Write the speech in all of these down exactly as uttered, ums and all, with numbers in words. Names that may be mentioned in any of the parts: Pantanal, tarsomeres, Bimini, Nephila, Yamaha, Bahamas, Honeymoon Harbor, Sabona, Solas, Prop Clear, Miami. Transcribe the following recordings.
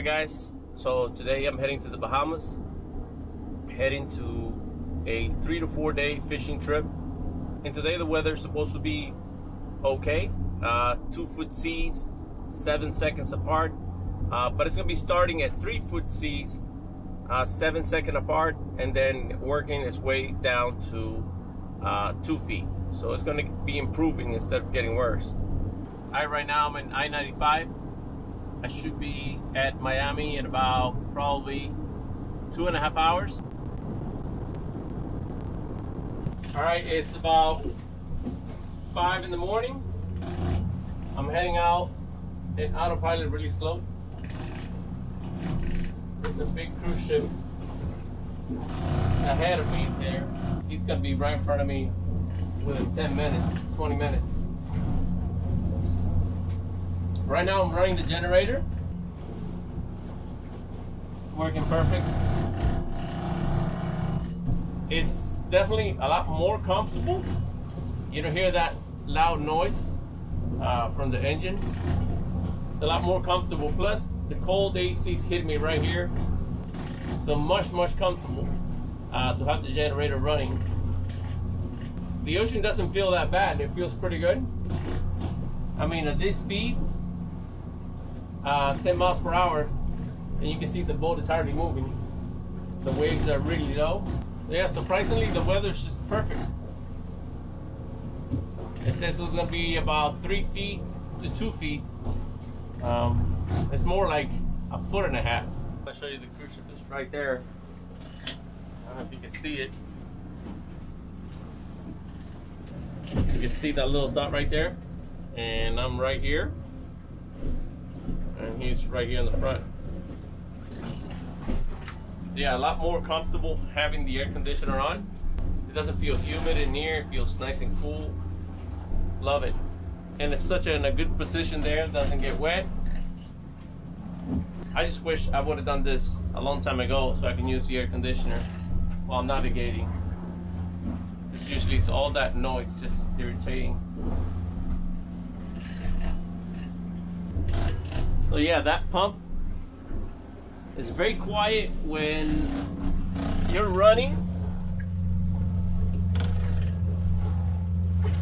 Hi guys, so today I'm heading to the Bahamas, heading to a three to four day fishing trip, and today the weather is supposed to be okay. Uh, two foot seas, seven seconds apart, uh, but it's gonna be starting at three foot seas, uh, seven second apart, and then working its way down to uh, two feet. So it's gonna be improving instead of getting worse. All right, right now I'm in I ninety-five. I should be at Miami in about probably two and a half hours. All right, it's about five in the morning. I'm heading out in autopilot really slow. There's a big cruise ship ahead of me there. He's gonna be right in front of me within ten minutes, twenty minutes. Right now I'm running the generator. It's working perfect. It's definitely a lot more comfortable. You don't hear that loud noise uh, from the engine. It's a lot more comfortable. Plus the cold A C's hitting me right here. So much, much comfortable uh, to have the generator running. The ocean doesn't feel that bad. It feels pretty good. I mean, at this speed, Uh, ten miles per hour, and you can see the boat is hardly moving. The waves are really low. So yeah, surprisingly the weather is just perfect. It says it was gonna be about three feet to two feet. Um, it's more like a foot and a half. I'll show you the cruise ship is right there. I don't know if you can see it. You can see that little dot right there, and I'm right here. And he's right here in the front. Yeah, a lot more comfortable having the air conditioner on. It doesn't feel humid in here. It feels nice and cool. Love it. And it's such a, in a good position there. It doesn't get wet. I just wish I would have done this a long time ago so I can use the air conditioner while navigating. It's usually it's all that noise, just irritating. So yeah, that pump is very quiet when you're running.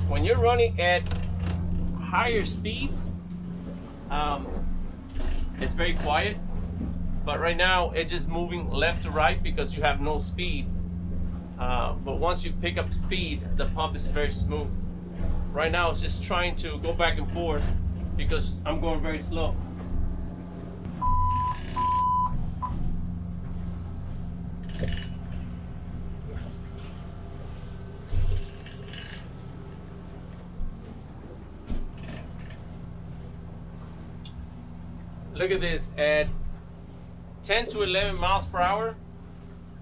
When you're running at higher speeds, um, it's very quiet. But right now, it's just moving left to right because you have no speed. Uh, but once you pick up speed, the pump is very smooth. Right now, it's just trying to go back and forth because I'm going very slow. Look at this, at ten to eleven miles per hour,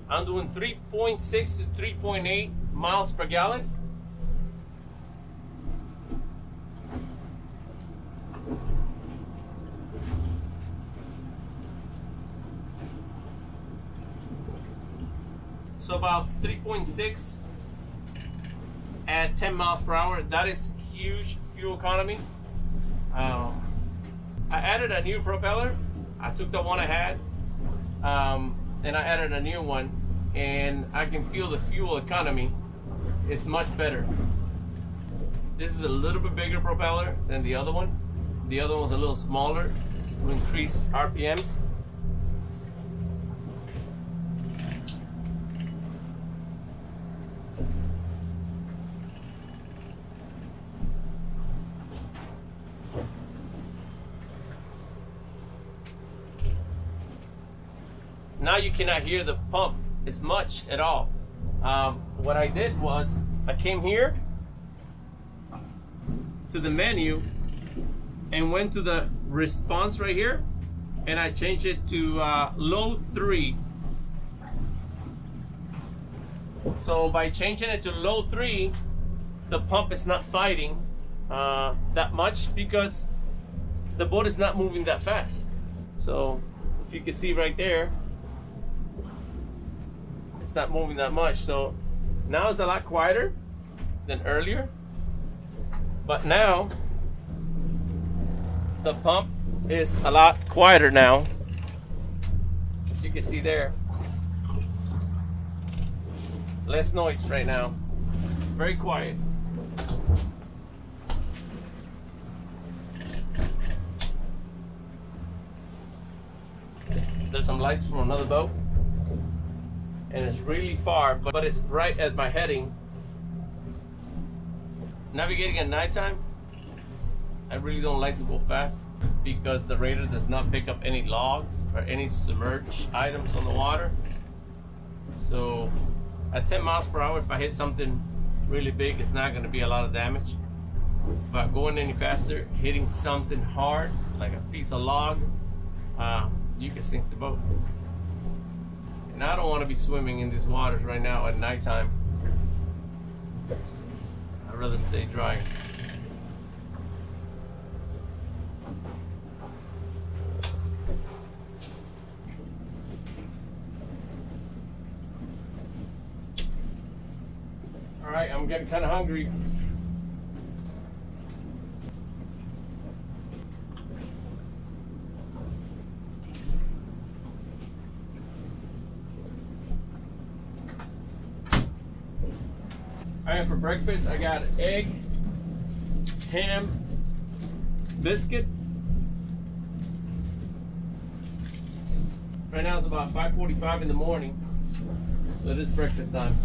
I'm doing three point six to three point eight miles per gallon. So about three point six at ten miles per hour, that is huge fuel economy. Um, I added a new propeller. I took the one I had um, and I added a new one, and I can feel the fuel economy. It's much better. This is a little bit bigger propeller than the other one. The other one's a little smaller to increase R P Ms. Now you cannot hear the pump as much at all. Um, what I did was I came here to the menu and went to the response right here, and I changed it to uh, low three. So by changing it to low three, the pump is not fighting uh, that much because the boat is not moving that fast. So if you can see right there, it's not moving that much. So now it's a lot quieter than earlier, but now the pump is a lot quieter now as you can see there. Less noise right now. Very quiet. There's some lights from another boat. And it's really far, but it's right at my heading. Navigating at nighttime, I really don't like to go fast because the radar does not pick up any logs or any submerged items on the water. So at ten miles per hour, if I hit something really big, it's not going to be a lot of damage. But going any faster, hitting something hard like a piece of log, uh, you can sink the boat. And I don't want to be swimming in these waters right now at nighttime. I'd rather stay dry. Alright, I'm getting kind of hungry. Alright, for breakfast I got egg, ham, biscuit. Right now it's about five forty-five in the morning, so it is breakfast time.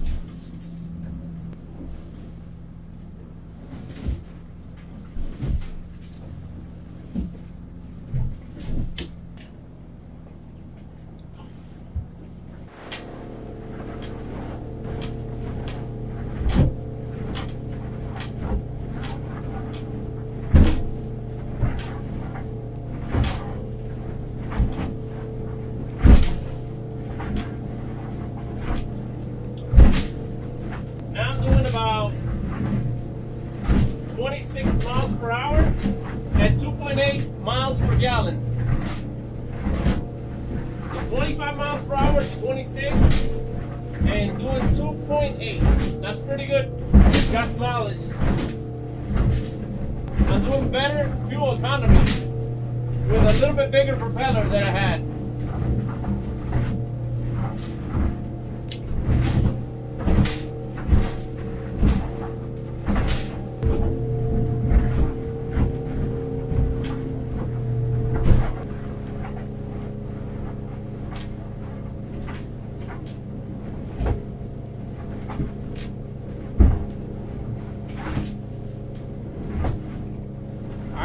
twenty-six miles per hour at two point eight miles per gallon. So twenty-five miles per hour to twenty-six and doing two point eight. That's pretty good. Gas mileage. I'm doing better fuel economy with a little bit bigger propeller than I had.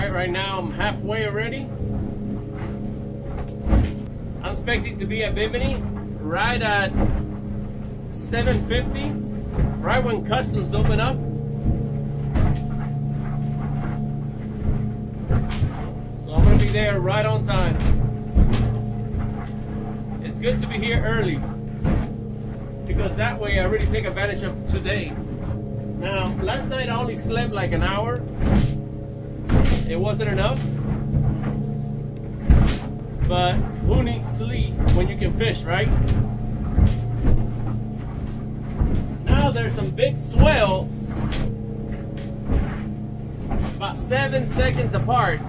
Right now I'm halfway already. I'm expecting to be at Bimini right at seven fifty, right when customs open up. So I'm gonna be there right on time. It's good to be here early because that way I really take advantage of today. Now, last night I only slept like an hour. It wasn't enough, but who needs sleep when you can fish, right? Now there's some big swells, about seven seconds apart.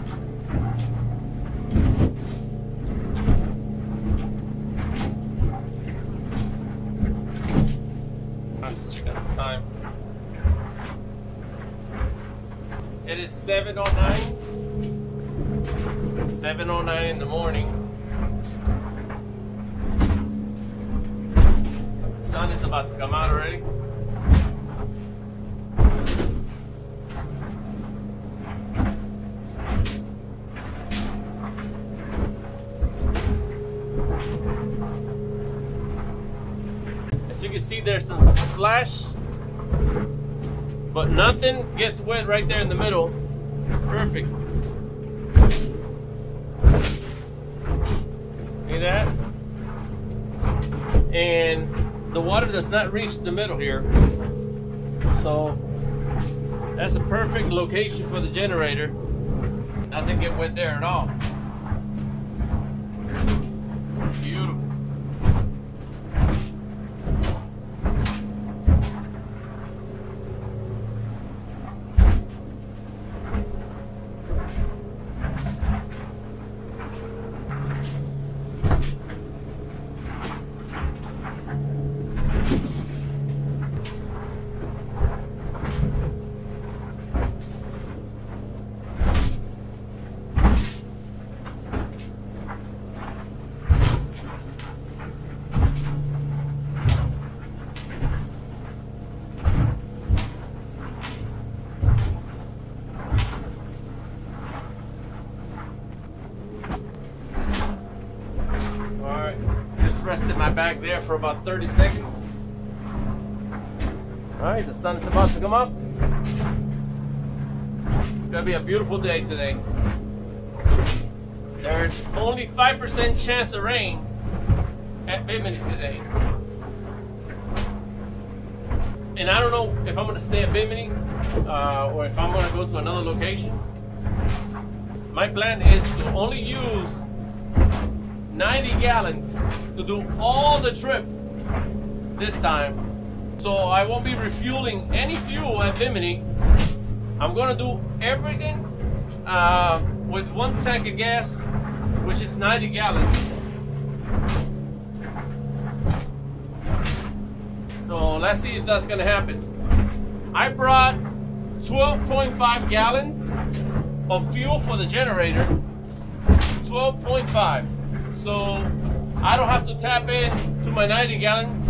Let's check out the time. It is seven oh nine. seven oh nine in the morning. The sun is about to come out already. As you can see, there's some splash. But nothing gets wet right there in the middle. Perfect. See that? And the water does not reach the middle here. So that's a perfect location for the generator. Doesn't get wet there at all. Beautiful. back there for about thirty seconds. All right, the sun is about to come up. It's gonna be a beautiful day today. There's only five percent chance of rain at Bimini today. And I don't know if I'm gonna stay at Bimini uh, or if I'm gonna go to another location. My plan is to only use ninety gallons to do all the trip this time. So I won't be refueling any fuel at Bimini. I'm gonna do everything uh, with one tank of gas, which is ninety gallons. So let's see if that's gonna happen. I brought twelve point five gallons of fuel for the generator, twelve point five. So I don't have to tap in to my ninety gallons.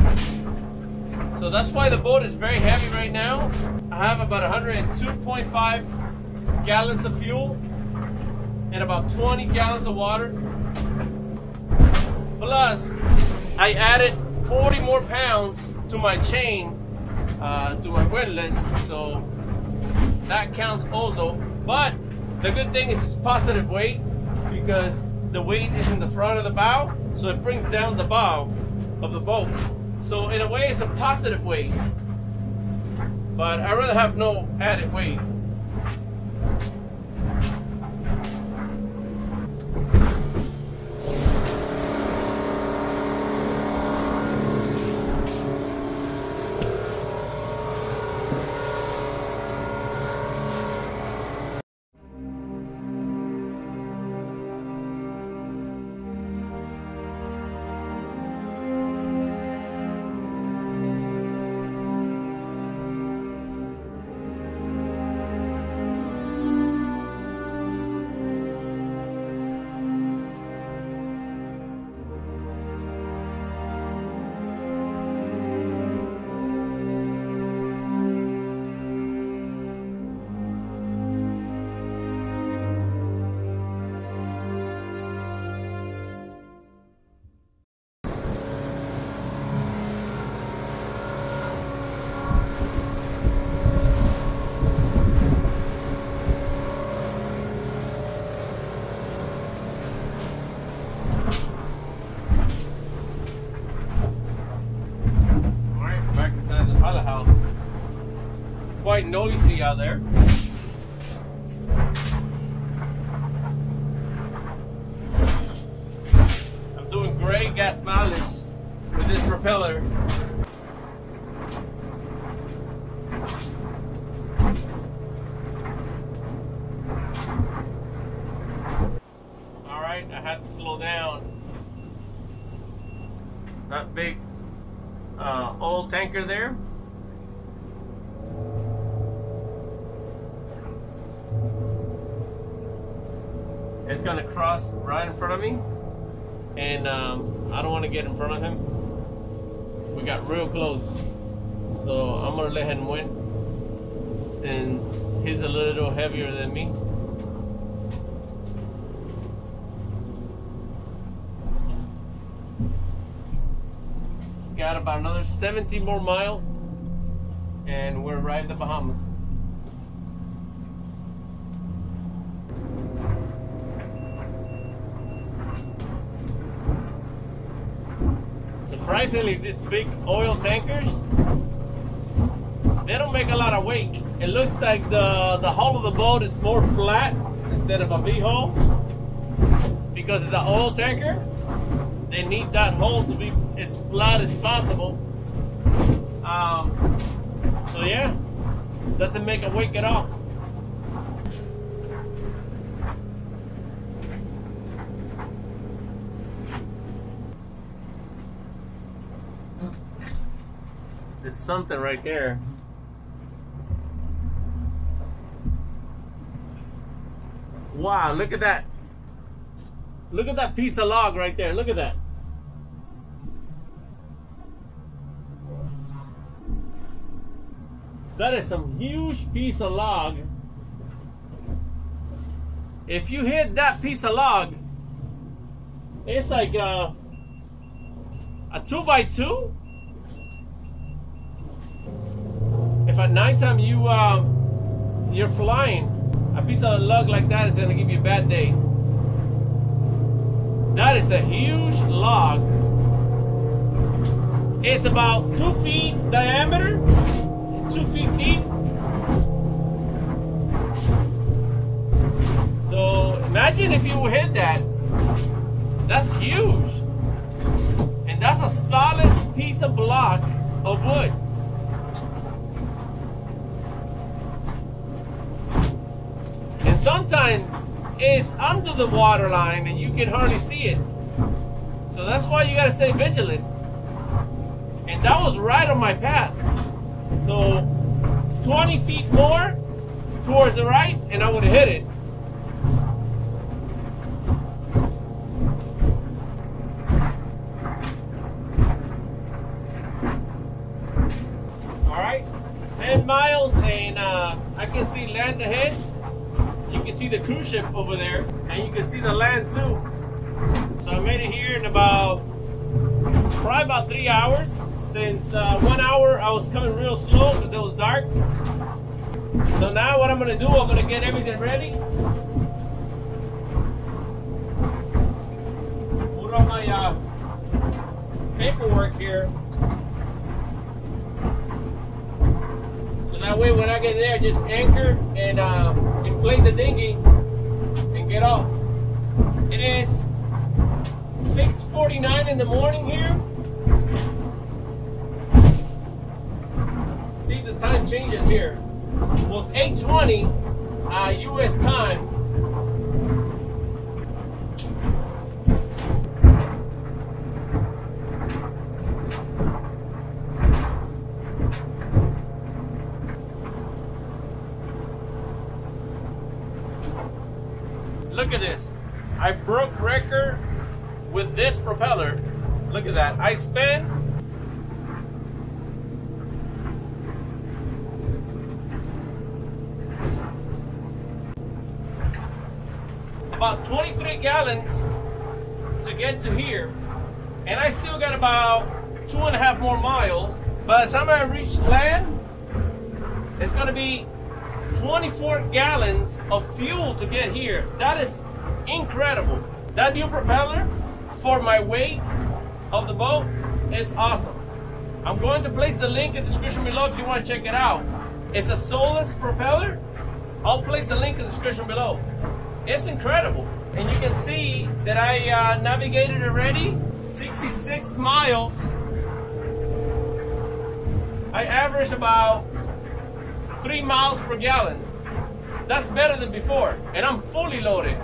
So that's why the boat is very heavy right now. I have about one hundred two point five gallons of fuel and about twenty gallons of water. Plus, I added forty more pounds to my chain, uh, to my windlass. So that counts also. But the good thing is it's positive weight because the weight is in the front of the bow, so it brings down the bow of the boat. So in a way, it's a positive weight, but I'd rather have no added weight. Quite noisy out there. I'm doing great gas mileage with this propeller. All right, I had to slow down. That big uh, oil tanker there. It's gonna cross right in front of me, and um, I don't want to get in front of him. We got real close, so I'm gonna let him win since he's a little heavier than me. Got about another seventy more miles, and we're right in the Bahamas. Surprisingly, these big oil tankers, they don't make a lot of wake. It looks like the, the hull of the boat is more flat instead of a V-hull. Because it's an oil tanker, they need that hull to be as flat as possible. Um, so yeah, doesn't make a wake at all. There's something right there. Wow, look at that. Look at that piece of log right there. Look at that. That is some huge piece of log. If you hit that piece of log, it's like uh, A two by two? If at nighttime you um, you're flying, a piece of lug like that is gonna give you a bad day. That is a huge log. It's about two feet diameter, two feet deep. So imagine if you hit that. That's huge. And that's a solid piece of block of wood. And sometimes it's under the water line and you can hardly see it. So that's why you gotta stay vigilant. And that was right on my path. So twenty feet more towards the right and I would have hit it. miles and uh, I can see land ahead. You can see the cruise ship over there and you can see the land too. So I made it here in about probably about three hours since uh, one hour I was coming real slow because it was dark. So now what I'm gonna do, I'm gonna get everything ready. Put on my uh, paperwork here. That way when I get there, just anchor and uh, inflate the dinghy and get off. It is six forty-nine in the morning here. See, the time changes here. Well, it's eight twenty uh, U S time. Look at this, I broke record with this propeller. Look at that, I spin. About twenty-three gallons to get to here. And I still got about two and a half more miles. By the time I reach land, it's gonna be twenty-four gallons of fuel to get here. That is incredible. That new propeller for my weight of the boat is awesome. I'm going to place the link in the description below if you want to check it out. It's a Solas propeller. I'll place the link in the description below. It's incredible. And you can see that I uh, navigated already sixty-six miles. I averaged about three miles per gallon. That's better than before, and I'm fully loaded.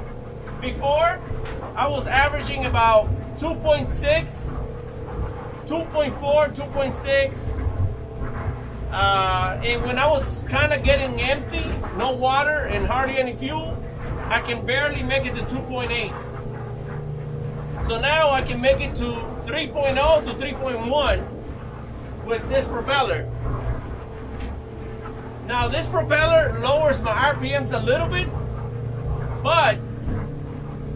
Before, I was averaging about two point six, two point four, two point six, uh, and when I was kind of getting empty, no water and hardly any fuel, I can barely make it to two point eight. So now I can make it to three point oh to three point one with this propeller. Now this propeller lowers my R P Ms a little bit, but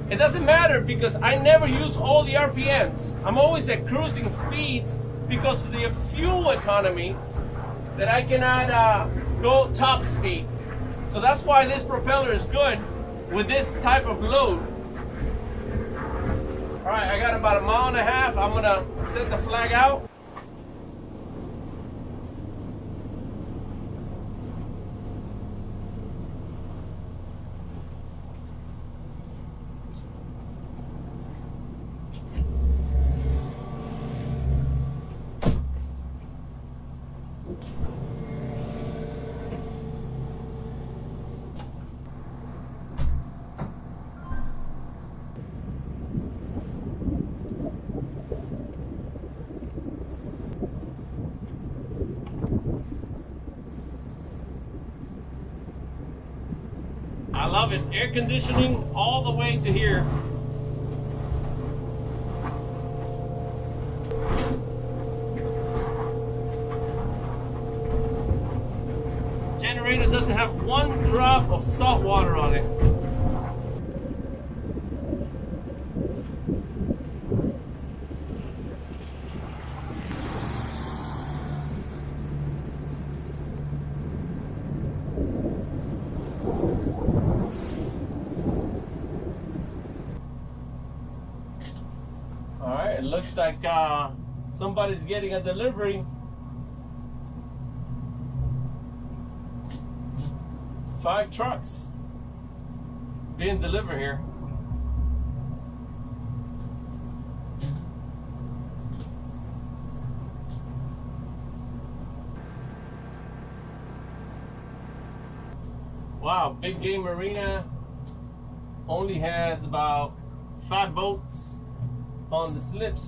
it doesn't matter because I never use all the R P Ms. I'm always at cruising speeds because of the fuel economy that I cannot uh, go top speed. So that's why this propeller is good with this type of load. All right, I got about a mile and a half. I'm gonna set the flag out. I love it. Air conditioning all the way to here. Generator doesn't have one drop of salt water on it. Looks like uh, somebody's getting a delivery. Five trucks being delivered here. Wow, Big Game Marina only has about five boats on the slips.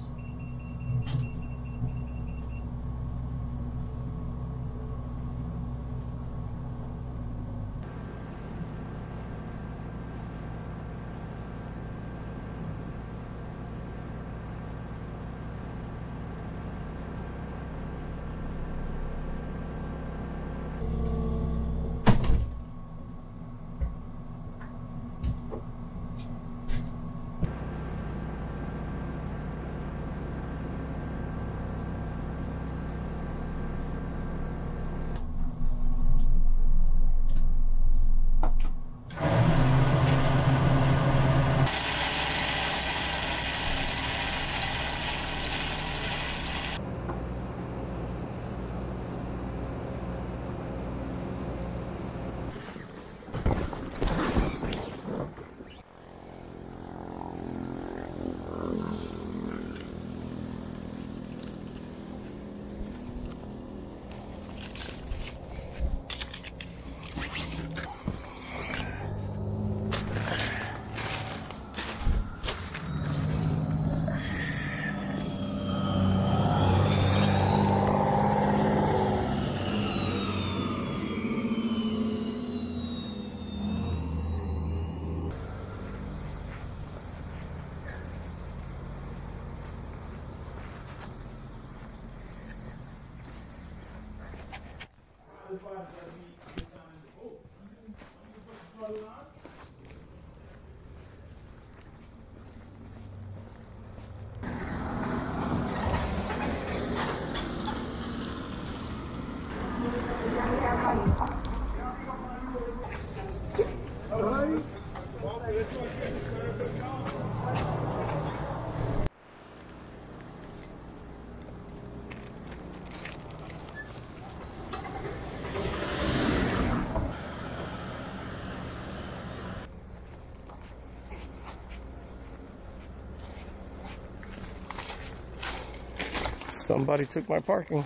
Somebody took my parking.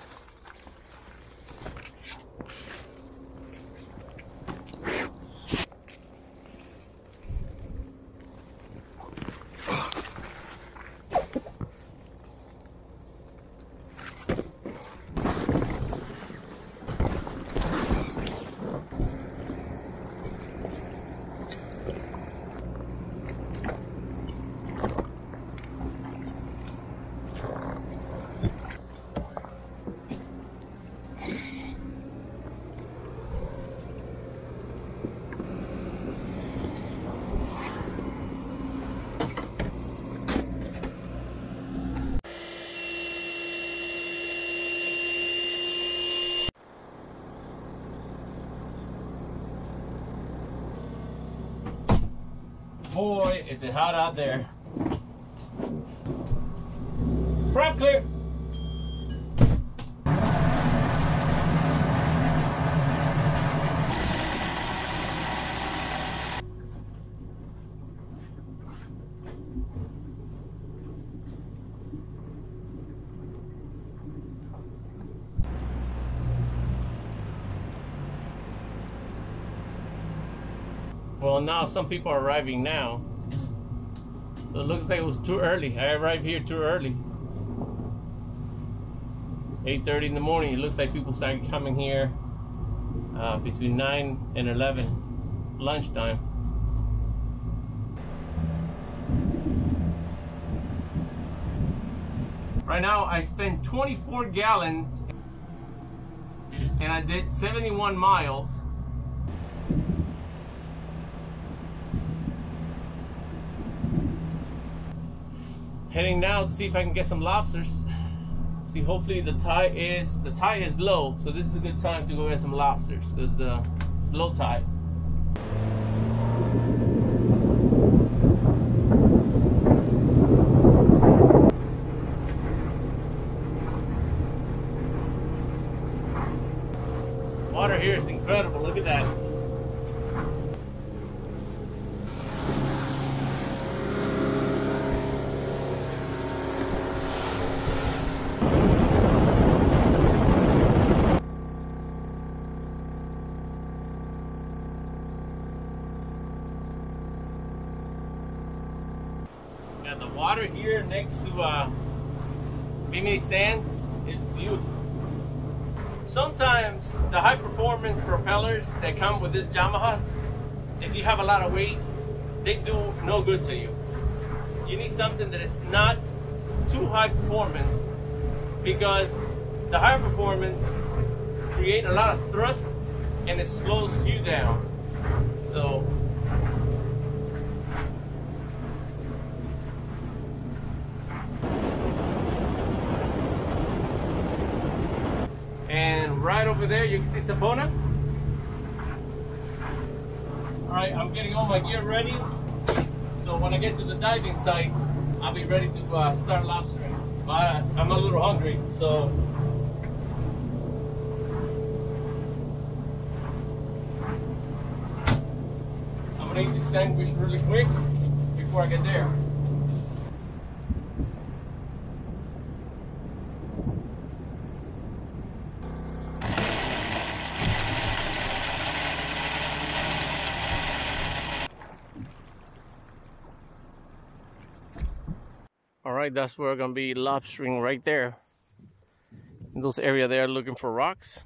Boy, is it hot out there. Prop Clear. Well, now some people are arriving now, so it looks like it was too early. I arrived here too early, eight thirty in the morning. It looks like people started coming here uh, between nine and eleven, lunchtime. Right now I spent twenty-four gallons and I did seventy-one miles. Heading now to see if I can get some lobsters. See, hopefully the tide is the tide is low, so this is a good time to go get some lobsters because uh, it's low tide. Water here is incredible. Look at that. Now the water here next to uh, Bimini Sands is beautiful. Sometimes the high performance propellers that come with these Yamahas, if you have a lot of weight, they do no good to you. You need something that is not too high performance, because the higher performance create a lot of thrust and it slows you down. So right over there, you can see Sabona. All right, I'm getting all my gear ready. So when I get to the diving site, I'll be ready to uh, start lobstering. But I'm a little hungry, so. I'm gonna eat this sandwich really quick before I get there. Alright, that's where we're gonna be lobstering, right there in those area there, looking for rocks.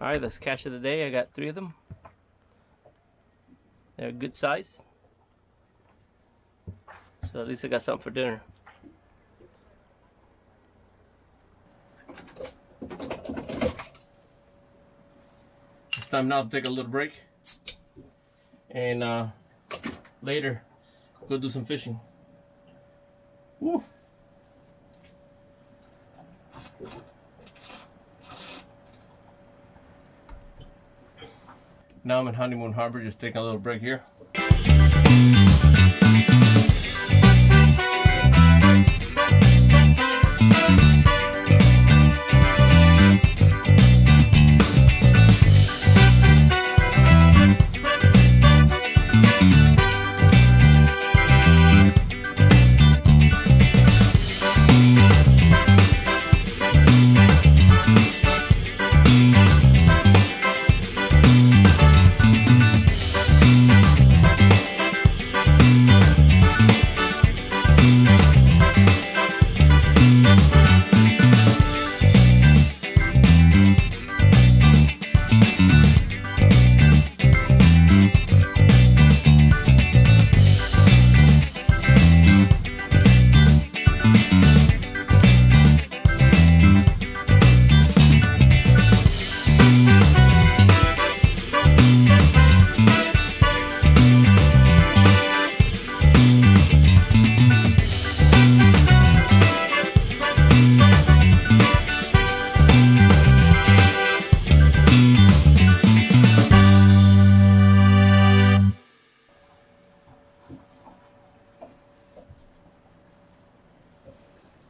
Alright, that's catch of the day. I got three of them. They're a good size. So at least I got something for dinner. It's time now to take a little break. And uh, later, go do some fishing. Woo! Now I'm in Honeymoon Harbor, just taking a little break here.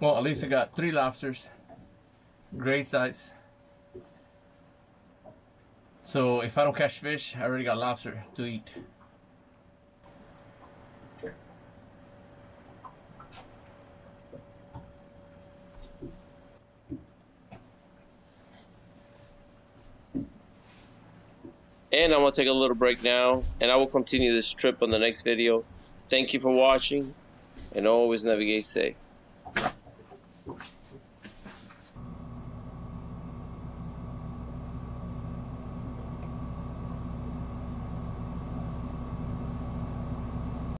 Well, at least I got three lobsters, great size. So if I don't catch fish, I already got lobster to eat. And I'm gonna take a little break now, and I will continue this trip on the next video. Thank you for watching, and always navigate safe.